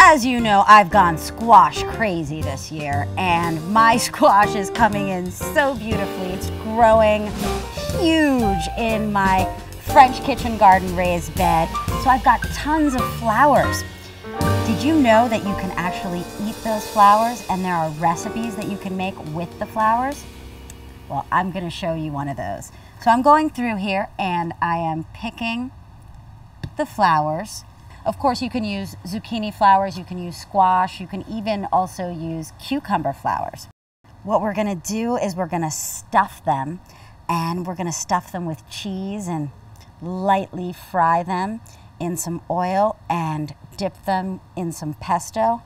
As you know, I've gone squash crazy this year, and my squash is coming in so beautifully. It's growing huge in my French kitchen garden raised bed. So I've got tons of flowers. Did you know that you can actually eat those flowers, and there are recipes that you can make with the flowers? Well, I'm going to show you one of those. So I'm going through here and I am picking the flowers. Of course, you can use zucchini flowers, you can use squash, you can even also use cucumber flowers. What we're gonna do is we're gonna stuff them, and we're gonna stuff them with cheese and lightly fry them in some oil and dip them in some pesto.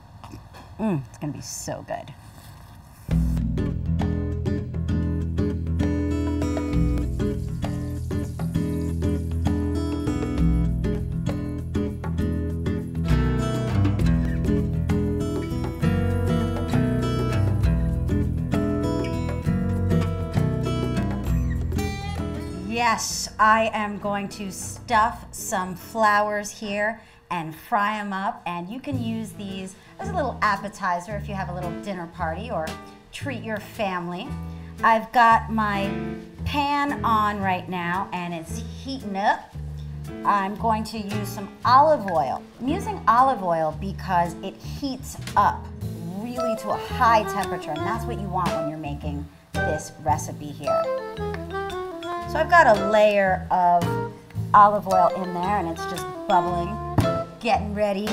It's gonna be so good. Yes, I am going to stuff some flowers here and fry them up, and you can use these as a little appetizer if you have a little dinner party or treat your family. I've got my pan on right now and it's heating up. I'm going to use some olive oil. I'm using olive oil because it heats up really to a high temperature, and that's what you want when you're making this recipe here. So I've got a layer of olive oil in there, and it's just bubbling, getting ready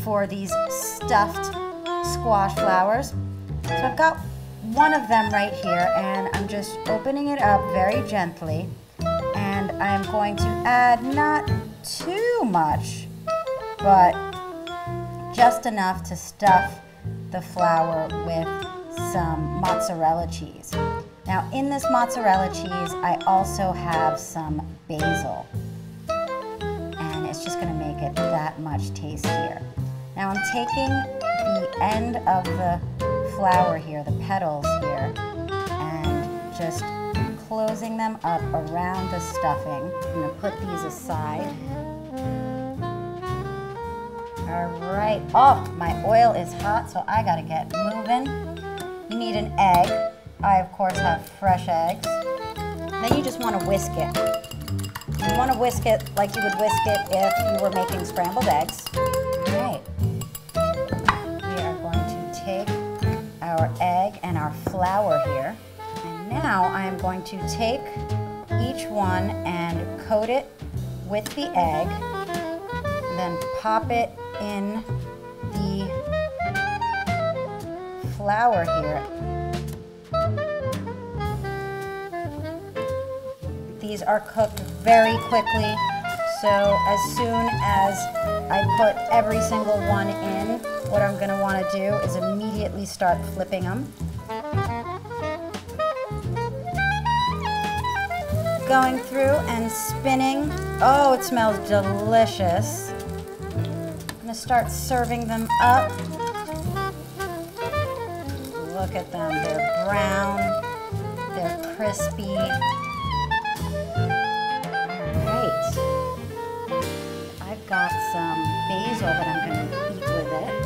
for these stuffed squash flowers. So I've got one of them right here, and I'm just opening it up very gently, and I'm going to add not too much, but just enough to stuff the flower with some mozzarella cheese. Now, in this mozzarella cheese, I also have some basil, and it's just gonna make it that much tastier. Now, I'm taking the end of the flower here, the petals here, and just closing them up around the stuffing. I'm gonna put these aside. All right, oh, my oil is hot, so I gotta get moving. You need an egg. I, of course, have fresh eggs. Then you just want to whisk it. You want to whisk it like you would whisk it if you were making scrambled eggs. All right. We are going to take our egg and our flour here. And now I am going to take each one and coat it with the egg, and then pop it in the flour here. These are cooked very quickly, so as soon as I put every single one in, what I'm going to want to do is immediately start flipping them. Going through and spinning. Oh, it smells delicious. I'm going to start serving them up. Look at them. They're brown. They're crispy. I've got some basil that I'm going to eat with it.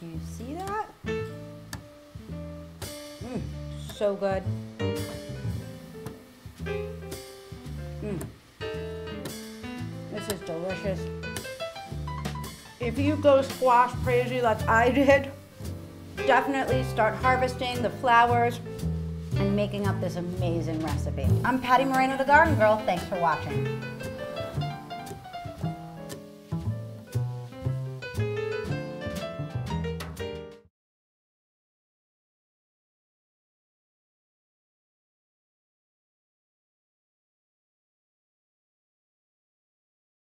Do you see that? So good. This is delicious. If you go squash crazy like I did, definitely start harvesting the flowers and making up this amazing recipe. I'm Patty Moreno, the Garden Girl. Thanks for watching.